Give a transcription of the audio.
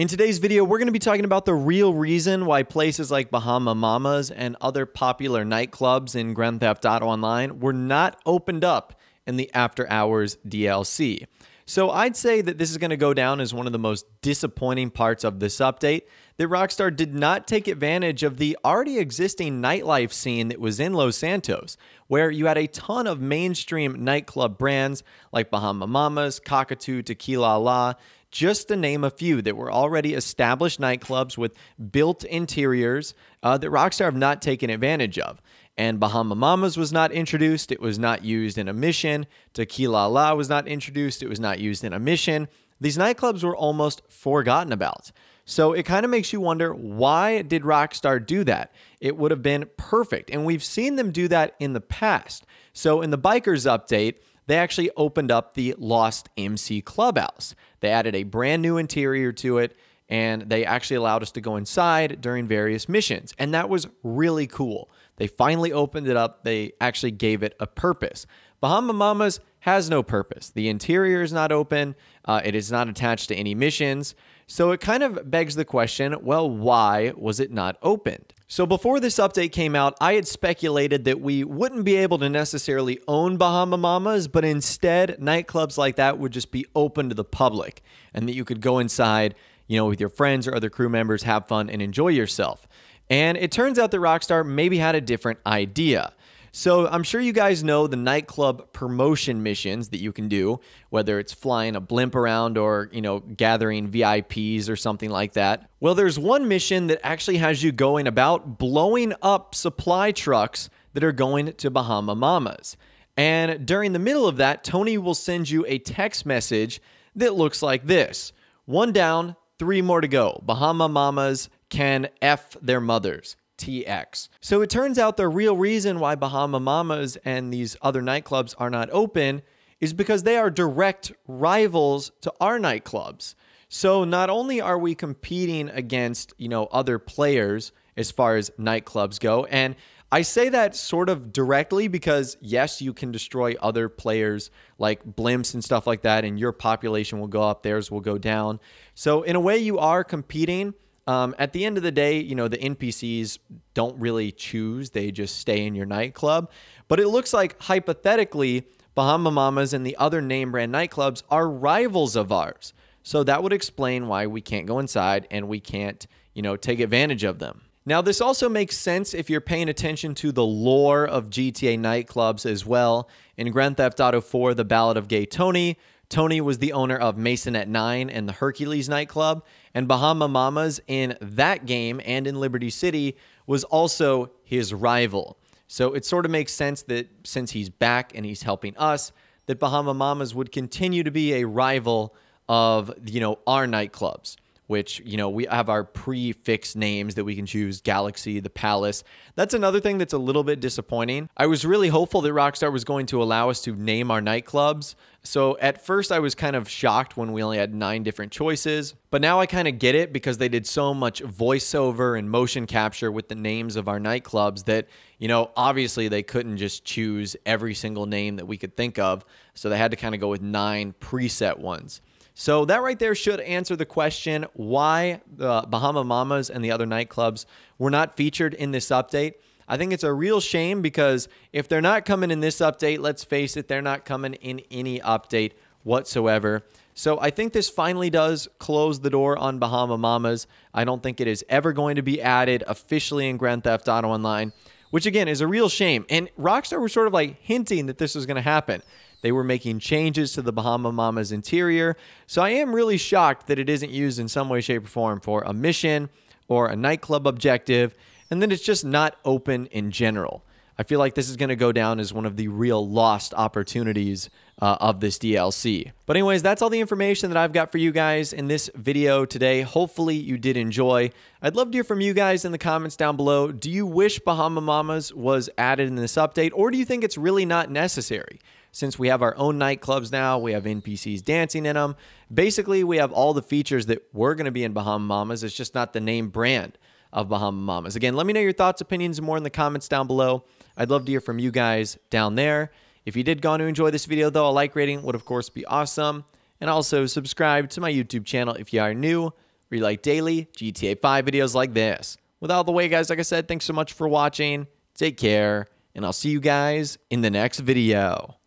In today's video, we're going to be talking about the real reason why places like Bahama Mamas and other popular nightclubs in Grand Theft Auto Online were not opened up in the After Hours DLC. So I'd say that this is going to go down as one of the most disappointing parts of this update, that Rockstar did not take advantage of the already existing nightlife scene that was in Los Santos, where you had a ton of mainstream nightclub brands like Bahama Mamas, Cockatoo, Tequila La, just to name a few that were already established nightclubs with built interiors that Rockstar have not taken advantage of. And Bahama Mamas was not introduced. It was not used in a mission. Tequila La was not introduced. It was not used in a mission. These nightclubs were almost forgotten about. So it kind of makes you wonder, why did Rockstar do that? It would have been perfect. And we've seen them do that in the past. So in the Bikers Update, they actually opened up the Lost MC Clubhouse. They added a brand new interior to it, and they actually allowed us to go inside during various missions. And that was really cool. They finally opened it up. They actually gave it a purpose. Bahama Mamas has no purpose. The interior is not open. It is not attached to any missions. So it kind of begs the question, well, why was it not opened? So before this update came out, I had speculated that we wouldn't be able to necessarily own Bahama Mamas, but instead nightclubs like that would just be open to the public and that you could go inside, you know, with your friends or other crew members, have fun and enjoy yourself. And it turns out that Rockstar maybe had a different idea. So I'm sure you guys know the nightclub promotion missions that you can do, whether it's flying a blimp around or, you know, gathering VIPs or something like that. Well, there's one mission that actually has you going about blowing up supply trucks that are going to Bahama Mamas. And during the middle of that, Tony will send you a text message that looks like this. One down, three more to go. Bahama Mamas can F their mothers. TX. So it turns out the real reason why Bahama Mamas and these other nightclubs are not open is because they are direct rivals to our nightclubs. So not only are we competing against, you know, other players as far as nightclubs go, and I say that sort of directly because, yes, you can destroy other players like blimps and stuff like that, and your population will go up, theirs will go down. So in a way, you are competing. At the end of the day, you know, the NPCs don't really choose. They just stay in your nightclub. But it looks like, hypothetically, Bahama Mamas and the other name brand nightclubs are rivals of ours. So that would explain why we can't go inside and we can't, you know, take advantage of them. Now, this also makes sense if you're paying attention to the lore of GTA nightclubs as well. In Grand Theft Auto IV, The Ballad of Gay Tony, Tony was the owner of Mason at Nine and the Hercules nightclub, and Bahama Mamas in that game and in Liberty City was also his rival. So it sort of makes sense that since he's back and he's helping us, that Bahama Mamas would continue to be a rival of, you know, our nightclubs, which, you know, we have our prefix names that we can choose, Galaxy, the Palace. That's another thing that's a little bit disappointing. I was really hopeful that Rockstar was going to allow us to name our nightclubs. So at first I was kind of shocked when we only had 9 different choices, but now I kind of get it because they did so much voiceover and motion capture with the names of our nightclubs that, you know, obviously they couldn't just choose every single name that we could think of. So they had to kind of go with 9 preset ones. So that right there should answer the question why the Bahama Mamas and the other nightclubs were not featured in this update. I think it's a real shame because if they're not coming in this update, let's face it, they're not coming in any update whatsoever. So I think this finally does close the door on Bahama Mamas. I don't think it is ever going to be added officially in Grand Theft Auto Online, which again is a real shame. And Rockstar were sort of like hinting that this was going to happen. They were making changes to the Bahama Mamas interior. So I am really shocked that it isn't used in some way, shape, or form for a mission or a nightclub objective, and then it's just not open in general. I feel like this is going to go down as one of the real lost opportunities of this DLC. But anyways, that's all the information that I've got for you guys in this video today. Hopefully you did enjoy. I'd love to hear from you guys in the comments down below. Do you wish Bahama Mamas was added in this update, or do you think it's really not necessary? Since we have our own nightclubs now, we have NPCs dancing in them. Basically, we have all the features that were going to be in Bahama Mamas. It's just not the name brand of Bahama Mamas. Again, let me know your thoughts, opinions, and more in the comments down below. I'd love to hear from you guys down there. If you did go on to enjoy this video, though, a like rating would, of course, be awesome. And also subscribe to my YouTube channel if you are new. where you like daily GTA 5 videos like this. With all the way, guys, like I said, thanks so much for watching. Take care, and I'll see you guys in the next video.